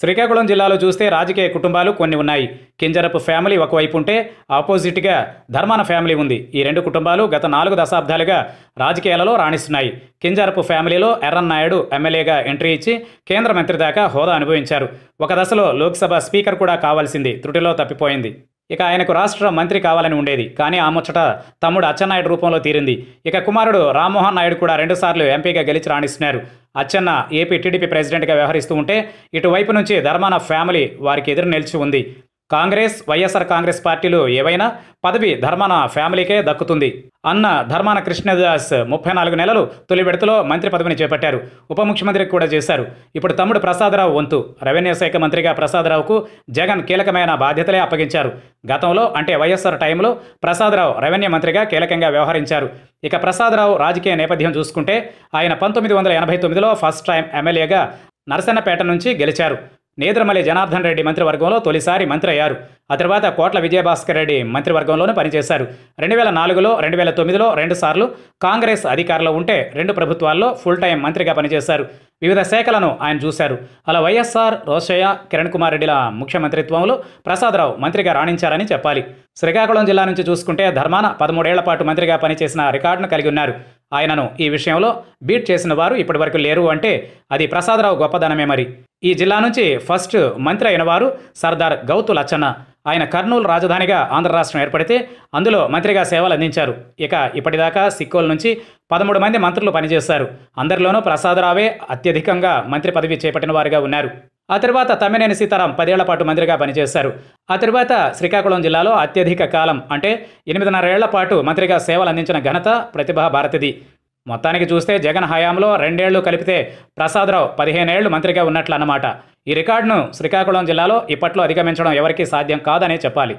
Srikakulam Jillalo Chuste Rajakiya Kutumbalu konni unnayi. Kinjarapu family okavaipu unte opposite ga Dharmana family undi. Ee rendu kutumbalu gata 4 దశాబ్దాలుగా రాజకీయాలలో రాణిస్తున్నాయి. Kinjarapu familyలో Errannayudu MLAగా entry ఇచ్చి కేంద్ర మంత్రి దాకా హోదా అనుభవించారు. ఒక దశలో లోక్ సభ స్పీకర్ కూడా కావాల్సింది త్రుటిలో తప్పిపోయింది. ఇక ఆయనకు రాష్ట్ర మంత్రి కావాలని ఉండేది కానీ ఆ ముచ్చట తమ్ముడు అచ్చెన్నాయుడు రూపంలో తీరింది. ఇక కుమారుడు రామోహన్ నాయుడు కూడా 2 సార్లు ఎంపీగా గెలిచి రాణిస్తున్నారు. అచ్చెన్న ఏపీ టీడీపీ ప్రెసిడెంట్గా వ్యవహరిస్తూ ఉంటే ఇటువైపు నుంచి ధర్మాన ఫ్యామిలీ వారికి ఎదురు నిలిచి ఉంది. కాంగ్రెస్ వైఎస్ఆర్ కాంగ్రెస్ పార్టీలు ఏవైనా పదవి ధర్మాన ఫ్యామిలీకే దక్కుతుంది అన్న ధర్మాన కృష్ణదాస్ 34 నెలలు తొలి విడతలో మంత్రి పదవిని చేపట్టారు. ఉపముఖ్యమంత్రికి కూడా చేశారు. ఇప్పుడు తమ్ముడు ప్రసాదరావు వంతు. రెవెన్యూ శాఖ మంత్రిగా ప్రసాదరావుకు జగన్ కీలకమైన బాధ్యతలే అప్పగించారు. గతంలో అంటే వైఎస్ఆర్ టైంలో ప్రసాదరావు రెవెన్యూ మంత్రిగా కీలకంగా వ్యవహరించారు. ఇక ప్రసాదరావు రాజకీయ నేపథ్యం చూసుకుంటే ఆయన 1989లో ఫస్ట్ టైం ఎమ్మెల్యేగా నరసన్నపేట నుంచి గెలిచారు. నేద్రమల్లి జనార్దన్ రెడ్డి మంత్రివర్గంలో తొలిసారి మంత్రి అయ్యారు. ఆ తర్వాత కోట్ల విజయభాస్కర్ రెడ్డి మంత్రివర్గంలోనే పనిచేశారు. 2004లో 2009లో 2 సార్లు కాంగ్రెస్ అధికారంలో ఉంటే 2 ప్రభుత్వాల్లో ఫుల్ టైం మంత్రిగా పనిచేశారు. వివిధ శాఖలను ఆయన చూశారు. అలా వైఎస్ఆర్ రోషయ్య కిరణ్ కుమార్ రెడ్డిల ముఖ్యమంత్రిత్వంలో ప్రసాదరావు మంత్రిగా రాణించారని చెప్పాలి. శ్రీకాకుళం జిల్లా నుంచి చూసుకుంటే ధర్మాన 13 ఏళ్ల పాటు మంత్రిగా పనిచేసిన రికార్డును కలిగి ఉన్నారు. ఆయనను ఈ విషయంలో బీట్ చేసిన వారు ఇప్పటివరకు లేరు అంటే అది ప్రసాదరావు గొప్పదనమే. మరి ఈ జిల్లా నుంచి ఫస్ట్ మంత్రి అయిన వారు సర్దార్ గౌతు లచ్చన్న. ఆయన కర్నూలు రాజధానిగా ఆంధ్ర రాష్ట్రం ఏర్పడితే అందులో మంత్రిగా సేవలు అందించారు. ఇక ఇప్పటిదాకా సిక్కోల్ నుంచి 13 మంది మంత్రులు పనిచేశారు. అందరిలోనూ ప్రసాదరావే అత్యధికంగా మంత్రి పదవి చేపట్టిన వారుగా ఉన్నారు. ఆ తర్వాత తమ్మినేని సీతారం 10 ఏళ్ల పాటు మంత్రిగా పనిచేశారు. ఆ తర్వాత శ్రీకాకుళం జిల్లాలో అత్యధిక కాలం అంటే 8.5 ఏళ్ల పాటు మంత్రిగా సేవలు అందించిన ఘనత ప్రతిభా భారతిది. మొత్తానికి చూస్తే జగన్ హయాంలో 2 ఏళ్లు కలిపితే ప్రసాదరావు 15 ఏళ్లు మంత్రిగా ఉన్నట్లు అన్నమాట. ఈ రికార్డును శ్రీకాకుళం జిల్లాలో ఇప్పట్లో అధిగమించడం ఎవరికీ సాధ్యం కాదనే చెప్పాలి.